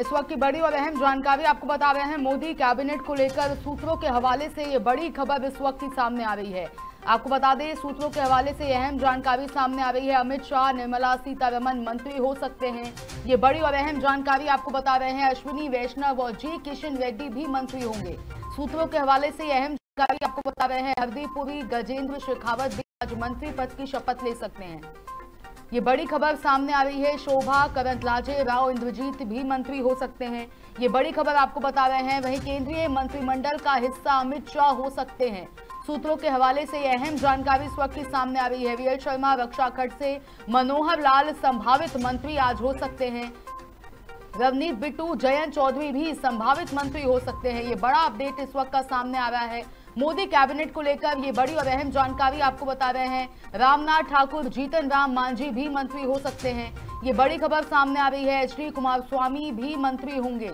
इस वक्त की बड़ी और अहम जानकारी आपको बता रहे हैं। मोदी कैबिनेट को लेकर सूत्रों के हवाले से ये बड़ी खबर इस वक्त ही सामने आ रही है। आपको बता दें, सूत्रों के हवाले से अहम जानकारी सामने आ रही है। अमित शाह, निर्मला सीतारमण मंत्री हो सकते हैं, ये बड़ी और अहम जानकारी आपको बता रहे हैं। अश्विनी वैष्णव और जी किशन रेड्डी भी मंत्री होंगे, सूत्रों के हवाले से अहम जानकारी आपको बता रहे हैं। हरदीप पुरी, गजेंद्र शेखावत भी आज मंत्री पद की शपथ ले सकते हैं, ये बड़ी खबर सामने आ रही है। शोभा करंदलाजे राव इंद्रजीत भी मंत्री हो सकते हैं, ये बड़ी खबर आपको बता रहे हैं। वहीं केंद्रीय मंत्रिमंडल का हिस्सा अमित शाह हो सकते हैं, सूत्रों के हवाले से यह अहम जानकारी इस वक्त सामने आ रही है। वीएल शर्मा, रक्षा खड़से, मनोहर लाल संभावित मंत्री आज हो सकते हैं। रवनीत बिट्टू, जयंत चौधरी भी संभावित मंत्री हो सकते हैं, ये बड़ा अपडेट इस वक्त का सामने आ रहा है। मोदी कैबिनेट को लेकर ये बड़ी और अहम जानकारी आपको बता रहे हैं। रामनाथ ठाकुर, जीतन राम मांझी भी मंत्री हो सकते हैं, ये बड़ी खबर सामने आ रही है। एच कुमारस्वामी भी मंत्री होंगे,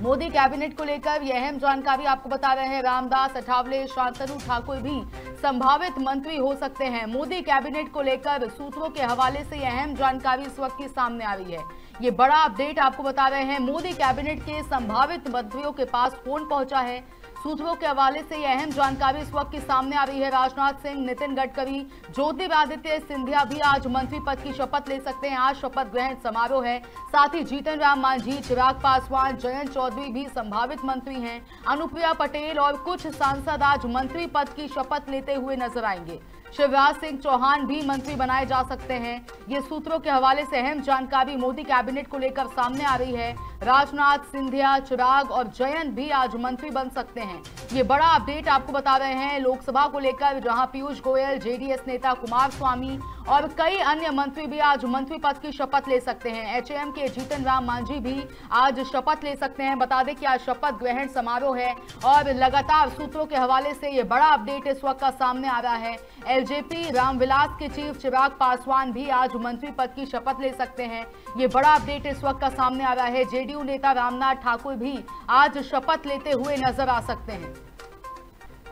मोदी कैबिनेट को लेकर ये अहम जानकारी आपको बता रहे हैं। रामदास अठावले, शांतनु ठाकुर भी संभावित मंत्री हो सकते हैं। मोदी कैबिनेट को लेकर सूत्रों के हवाले से अहम जानकारी इस वक्त की सामने आ रही है, ये बड़ा अपडेट आपको बता रहे हैं। मोदी कैबिनेट के संभावित मंत्रियों के पास फोन पहुंचा है, सूत्रों के हवाले से यह अहम जानकारी इस वक्त की सामने आ रही है। राजनाथ सिंह, नितिन गडकरी, ज्योतिरादित्य सिंधिया भी आज मंत्री पद की शपथ ले सकते हैं, आज शपथ ग्रहण समारोह है। साथ ही जीतन राम मांझी, चिराग पासवान, जयंत चौधरी भी संभावित मंत्री हैं। अनुप्रिया पटेल और कुछ सांसद आज मंत्री पद की शपथ लेते हुए नजर आएंगे। शिवराज सिंह चौहान भी मंत्री बनाए जा सकते हैं, ये सूत्रों के हवाले से अहम जानकारी मोदी कैबिनेट को लेकर सामने आ रही है। राजनाथ, सिंधिया, चिराग और जयंत भी आज मंत्री बन सकते हैं, ये बड़ा अपडेट आपको बता रहे हैं। लोकसभा को लेकर जहां पीयूष गोयल, जेडीएस नेता कुमारस्वामी और कई अन्य मंत्री भी आज मंत्री पद की शपथ ले सकते हैं। एचएएम के जीतन राम मांझी भी आज शपथ ले सकते हैं। बता दें कि आज शपथ ग्रहण समारोह है और लगातार सूत्रों के हवाले से ये बड़ा अपडेट इस वक्त का सामने आ रहा है। एलजेपी रामविलास के चीफ चिराग पासवान भी आज मंत्री पद की शपथ ले सकते हैं, ये बड़ा अपडेट इस वक्त का सामने आ रहा है। जेडीयू नेता रामनाथ ठाकुर भी आज शपथ लेते हुए नजर आ सकते हैं।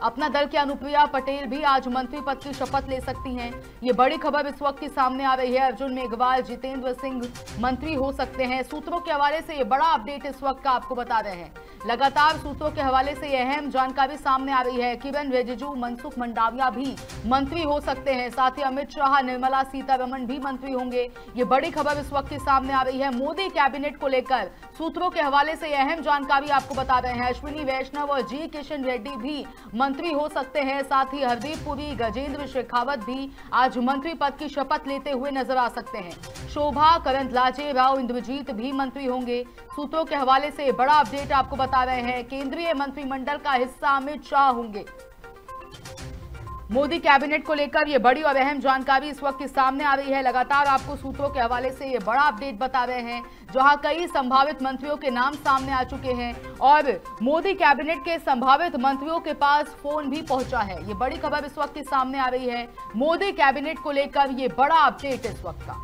अपना दल की अनुप्रिया पटेल भी आज मंत्री पद की शपथ ले सकती हैं, ये बड़ी खबर इस वक्त की सामने आ रही है। अर्जुन मेघवाल, जितेंद्र सिंह मंत्री हो सकते हैं, सूत्रों के हवाले से ये बड़ा अपडेट इस वक्त का आपको बता रहे हैं। लगातार सूत्रों के हवाले से यह अहम जानकारी सामने आ रही है। किरेन रिजिजू, मनसुख मंडाविया भी मंत्री हो सकते हैं, साथ ही अमित शाह, निर्मला सीतारमण भी मंत्री होंगे, ये बड़ी खबर इस वक्त की सामने आ रही है। मोदी कैबिनेट को लेकर सूत्रों के हवाले से यह अहम जानकारी आपको बता रहे हैं। अश्विनी वैष्णव और जी किशन रेड्डी भी मंत्री हो सकते हैं, साथ ही हरदीप पुरी, गजेंद्र शेखावत भी आज मंत्री पद की शपथ लेते हुए नजर आ सकते हैं। शोभा करंदलाजे राव इंद्रजीत भी मंत्री होंगे, सूत्रों के हवाले से बड़ा अपडेट आपको बता रहे हैं। केंद्रीय मंत्रिमंडल का हिस्सा अमित शाह होंगे। मोदी कैबिनेट को लेकर ये बड़ी और अहम जानकारी इस वक्त सामने आ रही है। लगातार आपको सूत्रों के हवाले से ये बड़ा अपडेट बता रहे हैं, जहां कई संभावित मंत्रियों के नाम सामने आ चुके हैं और मोदी कैबिनेट के संभावित मंत्रियों के पास फोन भी पहुंचा है, ये बड़ी खबर इस वक्त सामने आ रही है। मोदी कैबिनेट को लेकर ये बड़ा अपडेट इस वक्त का।